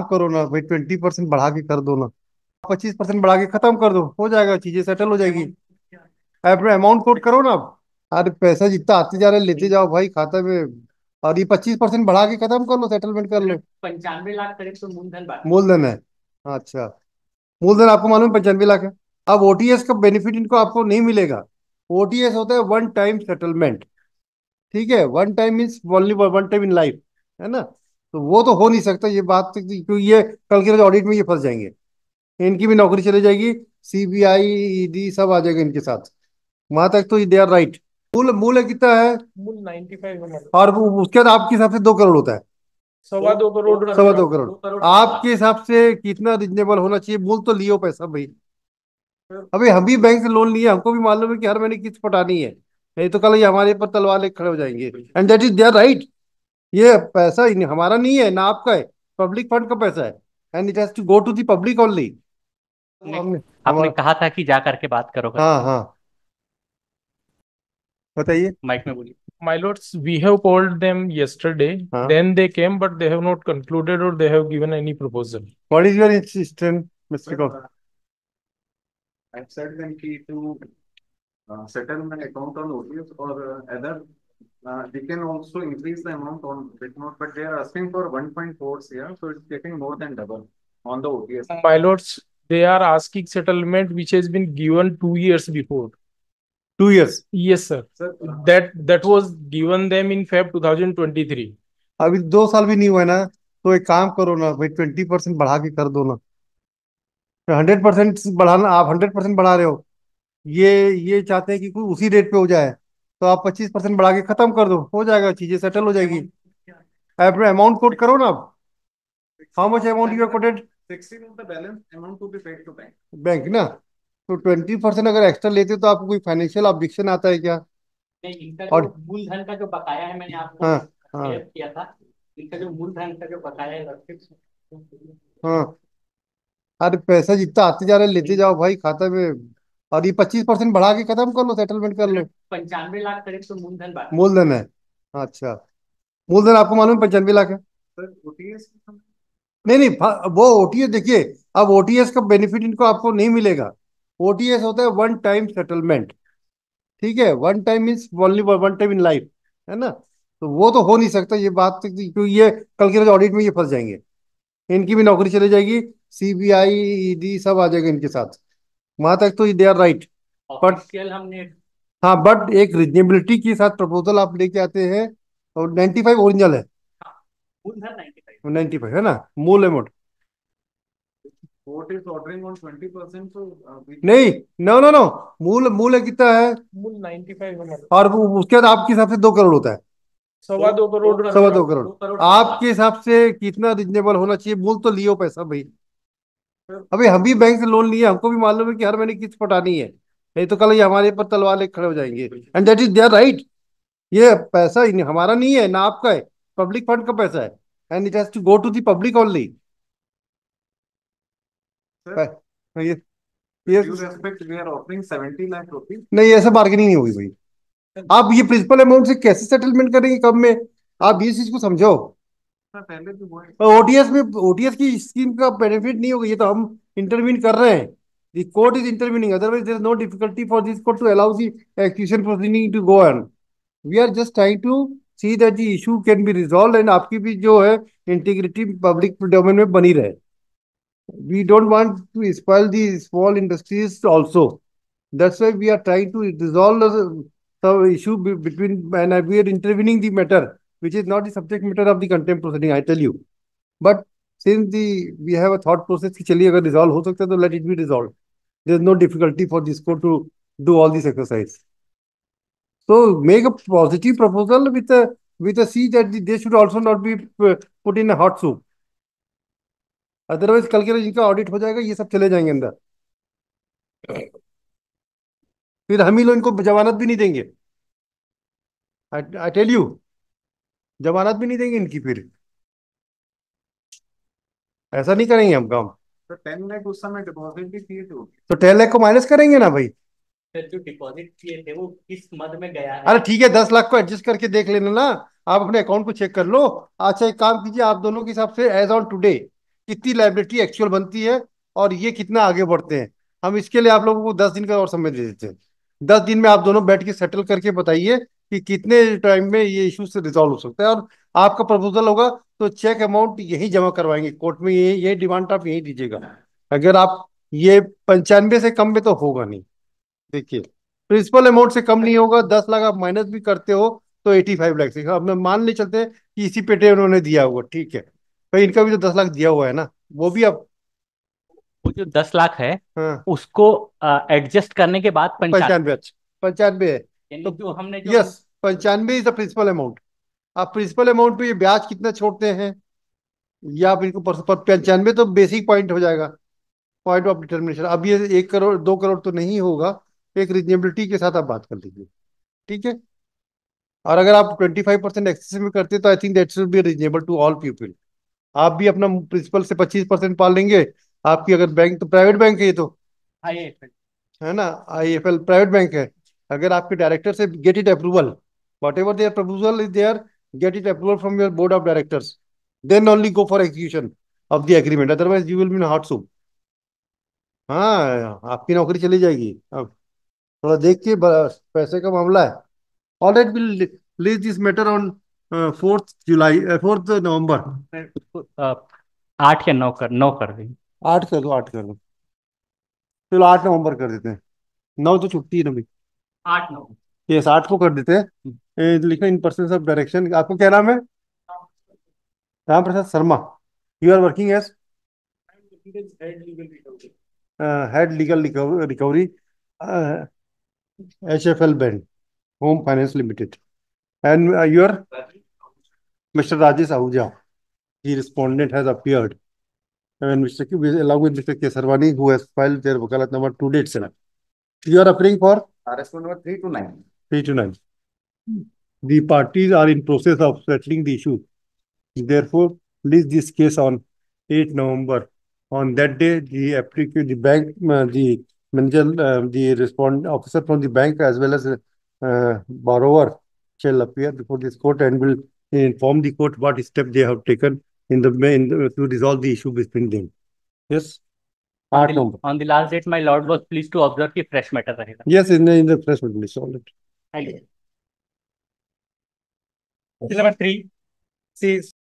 करो ना भाई, 20% बढ़ा के कर दो ना, 25% बढ़ा के खत्म कर दो, हो जाएगा, चीजें सेटल हो जाएगी। अमाउंट कोट करो ना आप, अरे पैसा जितना आते जा रहे लेते जाओ भाई खाता में, और ये 25% बढ़ा के खत्म कर लो, सेटलमेंट कर लो। 95 लाख करें तो मूलधन है। अच्छा, मूलधन आपको मालूम है 95 लाख है। अब ओटीएस का बेनिफिट इनको आपको नहीं मिलेगा। ओटीएस होता है वन टाइम सेटलमेंट, ठीक है, one time means only one time in life, है ना, तो वो तो हो नहीं सकता ये बात, क्योंकि ये कल के ऑडिट में ये फंस जाएंगे, इनकी भी नौकरी चली जाएगी, सीबीआई ईडी सब आ जाएगा इनके साथ। वहां तक तो दे आर राइट। मूल कितना है? मूल 95 और उसके बाद आपके हिसाब से 2 करोड़ होता है, सवा दो करोड़। आपके हिसाब से कितना रिजनेबल होना चाहिए? मूल तो लियो पैसा भाई। अबे हम भी बैंक से लोन लिए, हमको भी मालूम है कि हर महीने किस्त पटानी है, नहीं तो कल ये हमारे पर तलवार लेकर खड़े हो जाएंगे। And that is their right. ये पैसा हमारा नहीं है ना आपका है, पब्लिक फंड का पैसा है, and it has to go to the public only. आपने कहा था कि जा करके बात करो। हाँ, बताइए, माइक में बोलिए। My lords, we have polled them yesterday, then they came, but they have not concluded or they have given any proposal. What is your insistence, Mr. Kaur? I've said them ki to settle my account on OTS or other. They can also increase the amount on Bitnode, but they are asking for 1.4 here, so it's getting more than double on the OTS. My lords, they are asking settlement which has been given 2 years before. 2 years. Yes, sir. Sir, that was given them in Feb 2023. अभी 2 साल भी नहीं हुआ ना, तो एक काम करो ना भाई, 20% बढ़ा के कर दो ना। 100% बढ़ाना, आप 100% बढ़ा रहे हो, ये चाहते हैं कि कुछ उसी रेट पे हो जाए, तो आप 25% बढ़ा के खत्म कर दो, हो जाएगा, चीजें सेटल हो जाएगी। अमाउंट कोट करो ना आप। How much amount you are quoted? 60 of the balance amount to be paid to bank. Bank ना, तो 20% अगर एक्स्ट्रा लेते तो आपको कोई फाइनेंशियल ऑब्जेक्शन आता है क्या? नहीं, और मूलधन का जो बकाया है, मैंने आपको शेयर किया था, इनका जो मूलधन का जो बकाया है अरे पैसा जितना आते जा रहा है लेते जाओ भाई खाता में, और ये 25% बढ़ा के खत्म कर लो, सेटलमेंट कर लो। 95 लाख करें तो मूलधन है। अच्छा, मूलधन आपको मालूम है 95 लाख है। नहीं, वो ओटीएस देखिए, अब ओटीएस का बेनिफिट इनको आपको नहीं मिलेगा। ओटीएस होता है वन टाइम सेटलमेंट, ठीक है, one time means only one time in life, है ना, तो वो तो हो नहीं सकता ये बात, क्योंकि ये कल के ऑडिट में ये फंस जाएंगे, इनकी भी नौकरी चली जाएगी, सीबीआई ईडी सब आ जाएगा इनके साथ। वहां तक तो दे आर राइट, बट एक रिजनेबिलिटी के साथ प्रपोजल आप लेके आते हैं, और 95 ओरिजिनल है, 95 है ना मूल amount. Court is ordering on 20%, so नहीं, no, मूल कितना है? मूल 95 और उसके बाद आपके हिसाब से 2 करोड़ होता है, सवा दो करोड़। आपके हिसाब से कितना रिजनेबल होना चाहिए? मूल तो लियो पैसा भाई। अबे हम भी बैंक से लोन लिए, हमको भी मालूम है कि हर महीने किस्त पटानी है, नहीं तो कल ये हमारे पर तलवार लेकर खड़े हो जाएंगे। And that is their right. ये पैसा हमारा नहीं है ना आपका है, पब्लिक फंड का पैसा है, and it has to go to the public only. नहीं, ऐसा बार्गेनिंग नहीं होगी भाई। आप ये प्रिंसिपल अमाउंट से कैसे सेटलमेंट करेंगे कब में? आप ये चीज को समझो। ओटीएस में ओटीएस की स्कीम का बेनिफिट नहीं होगा, ये तो हम इंटरवीन कर रहे हैं। The court is intervening, otherwise there is no difficulty for this court to allow the execution proceeding to go on. We are just trying to see that the issue can be resolve, and आपकी भी जो है integrity public domain में बनी रहे। We don't want to spoil the small industries also. That's why we are trying to resolve the issue between, and we are intervening the matter, which is not the subject matter of the contempt proceeding, I tell you. But since we have a thought process कि चलिए अगर resolve हो सकता है तो let it be resolved. There is no difficulty for this court to do all this exercise. So make a positive proposal with a see that they should also not be put in a hot soup. Otherwise कल के जिनका audit हो जाएगा ये सब चले जाएंगे अंदर, फिर हम ही लोग इनको जमानत भी नहीं देंगे। आई टेल यू, जमानत भी नहीं देंगे इनकी, फिर ऐसा नहीं करेंगे हम काम। तो 10 लाख उस समय डिपॉजिट भी किए थे, तो 10 लाख को माइनस करेंगे ना भाई। जो डिपॉजिट किए थे वो किस मद में गया है? अरे ठीक है, 10 लाख को एडजस्ट करके देख लेना ना, आप अपने अकाउंट को चेक कर लो। अच्छा, एक काम कीजिए, आप दोनों के हिसाब से एज ऑन टूडे कितनी लाइबिलिटी एक्चुअल बनती है और ये कितना आगे बढ़ते हैं। हम इसके लिए आप लोगों को 10 दिन का और समय दे देते हैं। 10 दिन में आप दोनों बैठ के सेटल करके बताइए कि कितने टाइम में ये इशू से रिजॉल्व हो सकता है। और आपका प्रपोजल होगा तो चेक अमाउंट यही जमा करवाएंगे कोर्ट में, यही डिमांड आप यही दीजिएगा। अगर आप ये 95 से कम में तो होगा नहीं, देखिए प्रिंसिपल अमाउंट से कम नहीं होगा। 10 लाख आप माइनस भी करते हो तो 85 लाख से अब मान ले चलते हैं कि इसी पेटे उन्होंने दिया होगा, ठीक है भाई, इनका भी तो 10 लाख दिया हुआ है ना, वो भी अब वो जो 10 लाख है हाँ। उसको एडजस्ट करने के बाद 95 है तो हमने yes 95 is the principal amount. आप प्रिंसिपल अमाउंट पे ये ब्याज कितना छोड़ते हैं या आप इनको 95 तो बेसिक पॉइंट हो जाएगा, पॉइंट ऑफ डिटर्मिनेशन। अब ये 1 करोड़ 2 करोड़ तो नहीं होगा, एक रिजनेबिलिटी के साथ आप बात कर लीजिए, ठीक है। और अगर आप 25% एक्सेस में करते तो I think that should be reasonable to all people. आप भी अपना प्रिंसिपल से 25% पाल लेंगे, आपकी अगर बैंक तो प्राइवेट बैंक है ये तो IFFL है ना, IFFL प्राइवेट बैंक है। अगर आपके डायरेक्टर से get it approval, whatever there proposal is there, get it approval from your board of directors, then only go for execution of the agreement, otherwise you will be in hot soup. हाँ आपकी नौकरी चली जाएगी। अब थोड़ा देखिए, पैसे का मामला है। All right, we'll release this matter on 4th November। 8 कर दो। चलो 8 नवंबर कर देते हैं, 9 तो छुट्टी है ना भाई, 8 9 यस 8 को कर देते हैं। लिखा इन पर्सन ऑफ डायरेक्शन, आपको क्या नाम है? Ram Prasad Sharma. You are working as head legal recovery HFL bank home finance limited and your mister Rajesh Ahuja, he respondent has appeared and mister along with mister Kesarwani who has filed their वकालत number 2 dated 7। You are appearing for RS number 329। The parties are in process of settling the issue. Therefore, list this case on 8 November. On that day, the applicant, the bank, the manager, the respondent officer from the bank as well as borrower shall appear before this court and will inform the court what step they have taken to resolve the issue between them. Yes. On the last date, my lord was pleased to observe that fresh matter रहेगा. Yes, in the fresh matter, it's all right. Thank you. Number 3 says.